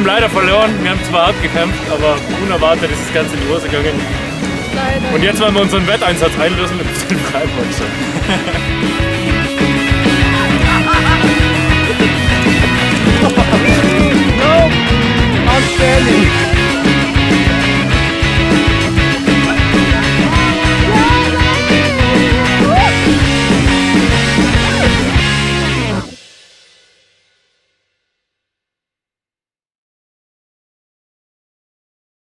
haben leider verloren. Wir haben zwar abgekämpft, aber unerwartet ist das Ganze in die Hose gegangen. Leider. Und jetzt wollen wir unseren Wetteinsatz einlösen mit dem Freiburg.